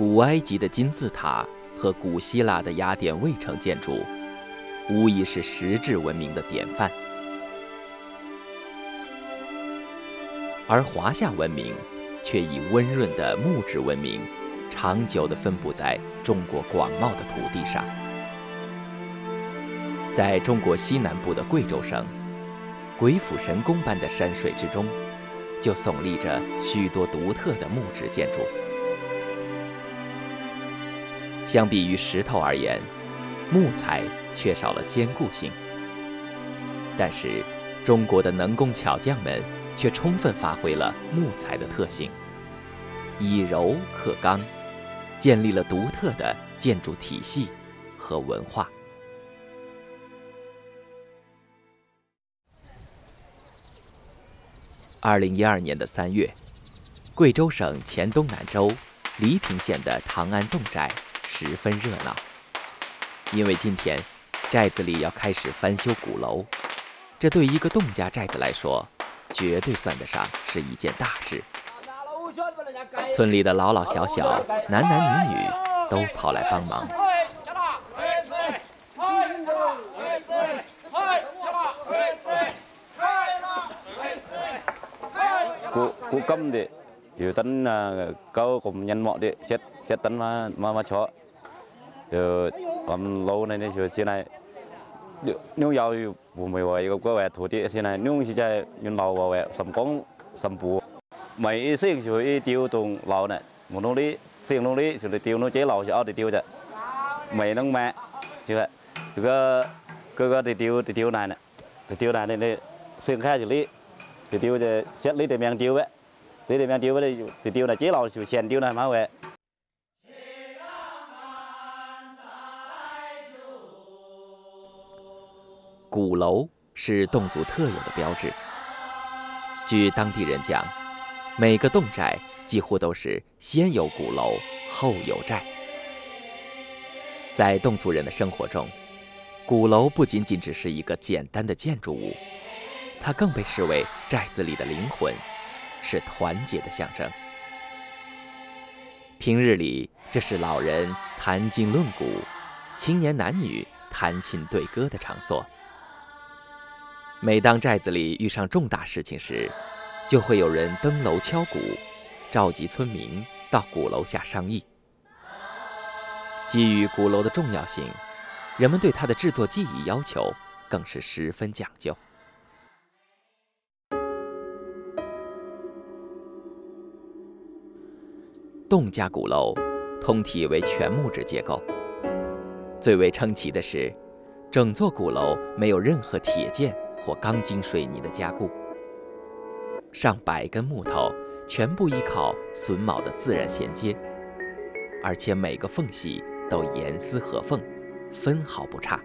古埃及的金字塔和古希腊的雅典卫城建筑，无疑是石质文明的典范。而华夏文明却以温润的木质文明，长久地分布在中国广袤的土地上。在中国西南部的贵州省，鬼斧神工般的山水之中，就耸立着许多独特的木质建筑。相比于石头而言，木材缺少了坚固性，但是中国的能工巧匠们却充分发挥了木材的特性，以柔克刚，建立了独特的建筑体系和文化。2012年3月，贵州省黔东南州黎平县的唐安洞寨十分热闹，因为今天寨子里要开始翻修鼓楼，这对一个洞家寨子来说，绝对算得上是一件大事。村里的老老小小、男男女女都跑来帮忙。Cú cấm thì hiểu tính câu cùng nhân mọ địa xét tính mà chó rồi còn lâu này nên xưa này nếu giàu vùng mày vậy có vẻ thổ địa xưa này nếu chỉ chơi nhân lầu vào vẻ sầm cống sầm bù mấy xuyên rồi tiêu tùng lầu này một nông lý xuyên nông lý rồi tiêu nông chế lầu sẽ ở để tiêu chứ mấy nông mẹ chứ vậy cứ tiêu này này xuyên khác xử lý thì tiêu thì xét lý thì mang tiêu vậy. 鼓楼是侗族特有的标志。据当地人讲，每个侗寨几乎都是先有鼓楼，后有寨。在侗族人的生活中，鼓楼不仅仅只是一个简单的建筑物，它更被视为寨子里的灵魂。是团结的象征。平日里，这是老人谈经论古、青年男女弹琴对歌的场所。每当寨子里遇上重大事情时，就会有人登楼敲鼓，召集村民到鼓楼下商议。基于鼓楼的重要性，人们对它的制作技艺要求更是十分讲究。侗家鼓楼通体为全木质结构，最为称奇的是，整座鼓楼没有任何铁件或钢筋水泥的加固，上百根木头全部依靠榫卯的自然衔接，而且每个缝隙都严丝合缝，分毫不差。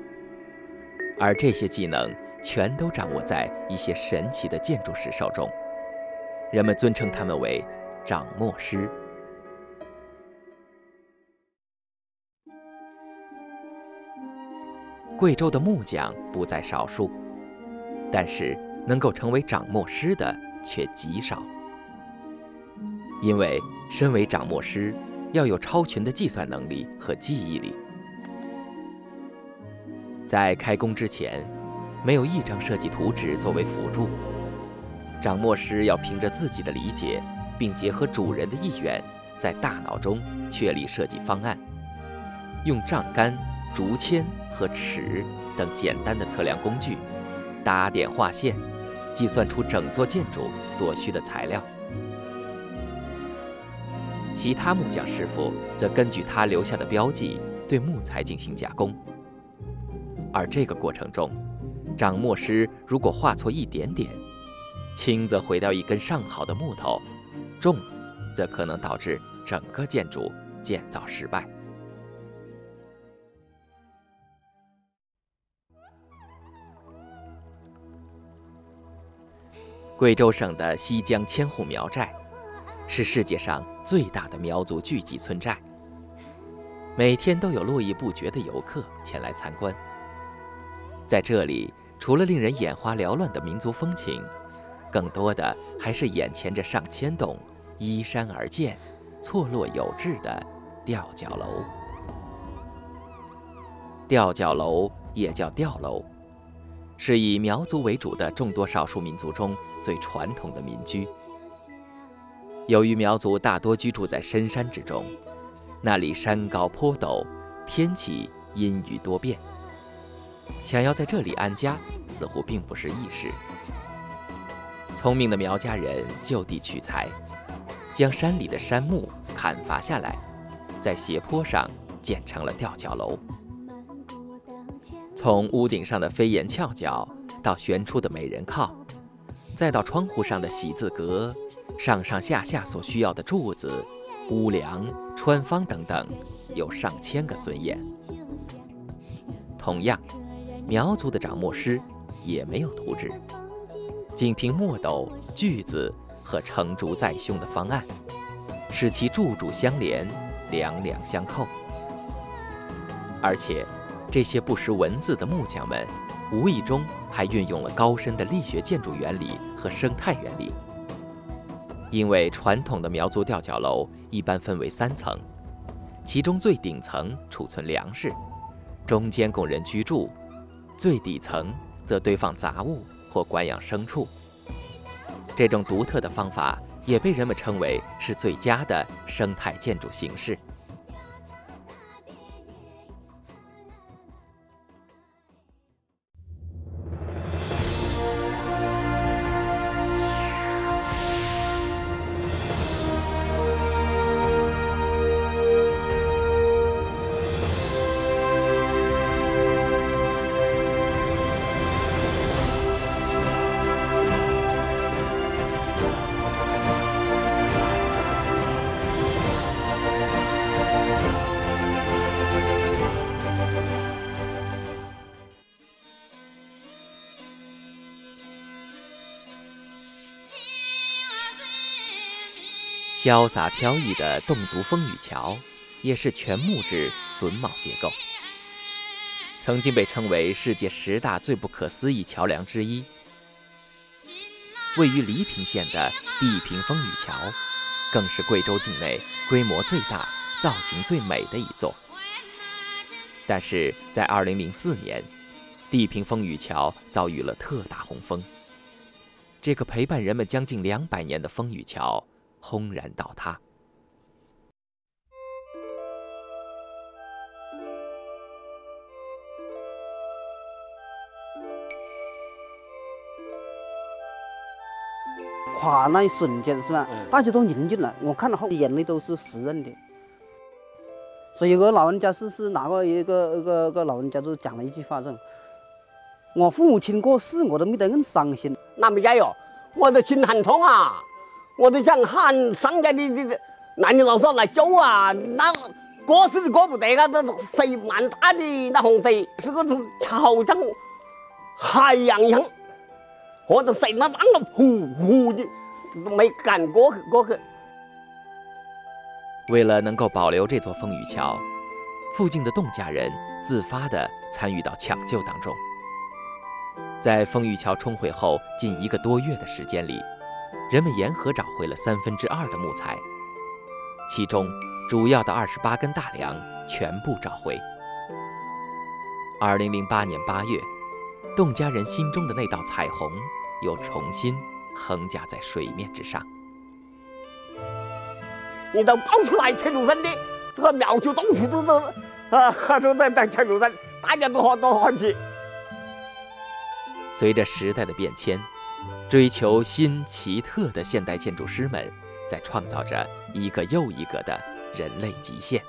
而这些技能全都掌握在一些神奇的建筑师手中，人们尊称他们为掌墨师。贵州的木匠不在少数，但是能够成为掌墨师的却极少。因为身为掌墨师，要有超群的计算能力和记忆力。在开工之前，没有一张设计图纸作为辅助，掌墨师要凭着自己的理解，并结合主人的意愿，在大脑中确立设计方案，用杖杆、竹签和尺等简单的测量工具，打点画线，计算出整座建筑所需的材料。其他木匠师傅则根据他留下的标记对木材进行加工，而这个过程中，掌墨师如果画错一点点，轻则毁掉一根上好的木头，重则可能导致整个建筑建造失败。贵州省的西江千户苗寨是世界上最大的苗族聚集村寨，每天都有络绎不绝的游客前来参观。在这里，除了令人眼花缭乱的民族风情，更多的还是眼前这上千栋依山而建、错落有致的吊脚楼。吊脚楼也叫吊楼，是以苗族为主的众多少数民族中最传统的民居。由于苗族大多居住在深山之中，那里山高坡陡，天气阴雨多变，想要在这里安家似乎并不是易事。聪明的苗家人就地取材，将山里的杉木砍伐下来，在斜坡上建成了吊脚楼。从屋顶上的飞檐翘角，到悬出的美人靠，再到窗户上的喜字格，上上下下所需要的柱子、屋梁、穿方等等，有上千个榫眼。同样，苗族的掌墨师也没有图纸，仅凭墨斗、锯子和成竹在胸的方案，使其柱柱相连，两两相扣。而且，这些不识文字的木匠们，无意中还运用了高深的力学建筑原理和生态原理。因为传统的苗族吊脚楼一般分为3层，其中最顶层储存粮食，中间供人居住，最底层则堆放杂物或管养牲畜。这种独特的方法也被人们称为是最佳的生态建筑形式。潇洒飘逸的侗族风雨桥也是全木质榫卯结构，曾经被称为世界10大最不可思议桥梁之一。位于黎平县的地平风雨桥更是贵州境内规模最大、造型最美的一座。但是在2004年，地平风雨桥遭遇了特大洪峰，这个陪伴人们将近200年的风雨桥轰然倒塌。垮那一瞬间是吧？大家都宁静了，我看了后眼泪都是湿润的。所以我老人家是哪个一个老人家就讲了一句话，说：“我父母亲过世，我都没得那么伤心。”那么加油，我的心很痛啊！我都想喊商家的男的老少来救啊！那过是过不得啊，那水蛮大的，那洪水是个好像海洋一样，或者水那那么呼呼的，没敢过去。为了能够保留这座风雨桥，附近的侗家人自发地参与到抢救当中。在风雨桥冲毁后近1个多月的时间里，人们沿河找回了2/3的木材，其中主要的28根大梁全部找回。2008年8月，侗家人心中的那道彩虹又重新横架在水面之上。你到到处来切鲁山的，这个苗族到处都在切鲁山，大家都欢喜。随着时代的变迁，追求新奇特的现代建筑师们在创造着一个又一个的人类极限。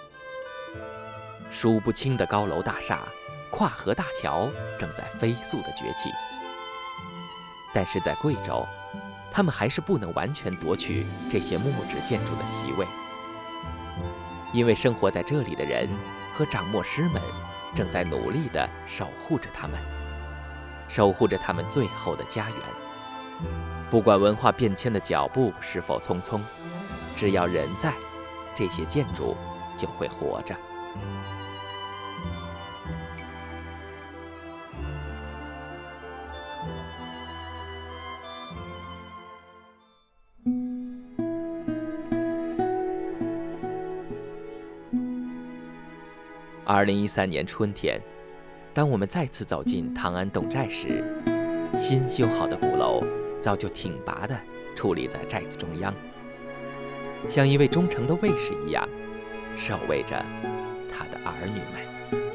数不清的高楼大厦、跨河大桥正在飞速的崛起，但是在贵州，他们还是不能完全夺去这些木质建筑的席位，因为生活在这里的人和掌墨师们正在努力地守护着他们最后的家园。不管文化变迁的脚步是否匆匆，只要人在，这些建筑就会活着。2013年春天，当我们再次走进唐安洞寨时，新修好的鼓楼早就挺拔地矗立在寨子中央，像一位忠诚的卫士一样守卫着他的儿女们。